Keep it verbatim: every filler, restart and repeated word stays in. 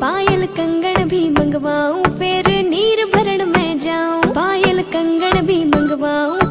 पायल कंगन भी मंगवाऊं, फिर नीर भरण में जाऊं, पायल कंगन भी मंगवाऊं।